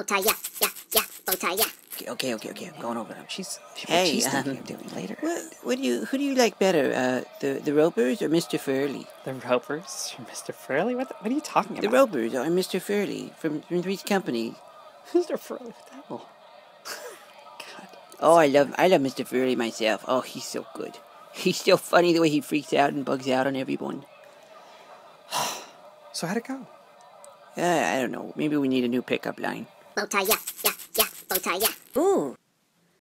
Bow tie, yeah, yeah, yeah, bow tie, yeah. Okay, I'm going over them. She's doing later. Who do you like better, the Ropers or Mr. Furley? The Ropers or Mr. Furley? What are you talking about? The Ropers or Mr. Furley from Three's Company. Mr. Furley, what the hell? God. Oh, I love Mr. Furley myself. Oh, he's so good. He's so funny the way he freaks out and bugs out on everyone. So how'd it go? I don't know. Maybe we need a new pickup line. Bow tie, yeah, yeah, yeah, bow tie, yeah. Ooh,